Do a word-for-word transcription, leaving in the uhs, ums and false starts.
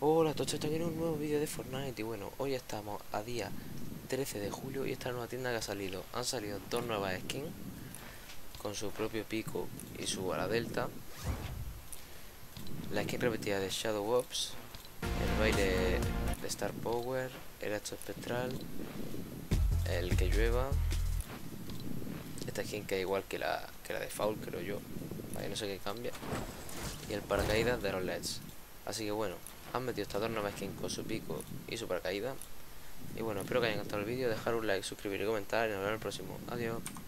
Hola todos, estoy aquí en un nuevo vídeo de Fortnite. Y bueno, hoy estamos a día trece de julio y esta nueva tienda que ha salido. Han salido dos nuevas skins con su propio pico y su ala delta. La skin repetida de Shadow Ops, el baile de Star Power, el hacha espectral, el que llueva. Esta skin que es igual que la, que la de Foul, creo yo. Ahí no sé qué cambia. Y el paracaídas de los L E Ds. Así que bueno, han metido estas dos nuevas skins con su pico y su paracaídas. Y bueno, espero que hayan gustado el vídeo. Dejar un like, suscribir y comentar. Y nos vemos en el próximo. Adiós.